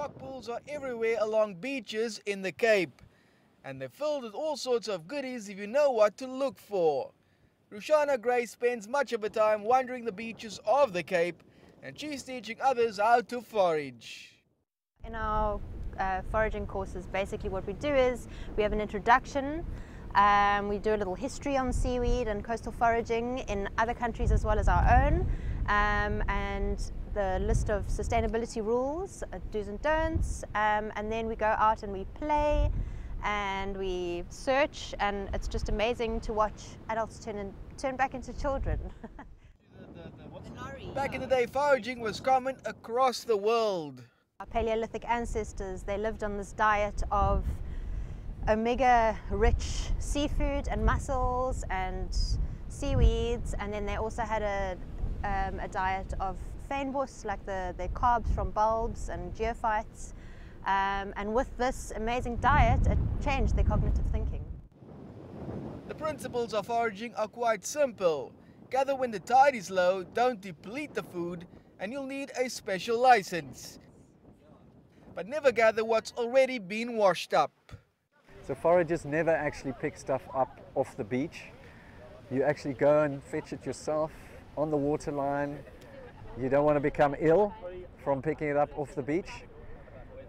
Rock pools are everywhere along beaches in the Cape, and they're filled with all sorts of goodies if you know what to look for. Rushana Grace spends much of her time wandering the beaches of the Cape, and she's teaching others how to forage. In our foraging courses, basically what we do is we have an introduction. We do a little history on seaweed and coastal foraging in other countries as well as our own, and the list of sustainability rules, do's and don'ts, and then we go out and we play and we search, and it's just amazing to watch adults turn back into children. Back in the day, foraging was common across the world. Our Paleolithic ancestors, they lived on this diet of omega-rich seafood and mussels and seaweeds, and then they also had a diet of fynbos, like the carbs from bulbs, and geophytes, and with this amazing diet it changed their cognitive thinking. The principles of foraging are quite simple. Gather when the tide is low, don't deplete the food, and you'll need a special license. But never gather what's already been washed up. So foragers never actually pick stuff up off the beach. You actually go and fetch it yourself on the waterline. You don't want to become ill from picking it up off the beach,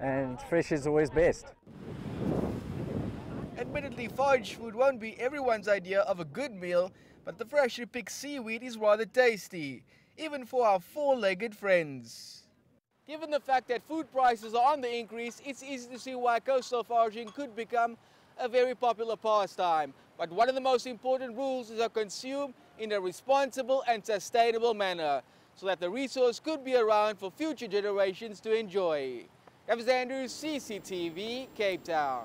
and fresh is always best. Admittedly, forage food won't be everyone's idea of a good meal, but the freshly picked seaweed is rather tasty, even for our four-legged friends. Given the fact that food prices are on the increase, it's easy to see why coastal foraging could become a very popular pastime. But one of the most important rules is to consume in a responsible and sustainable manner, so that the resource could be around for future generations to enjoy. Evans Andrews, CCTV, Cape Town.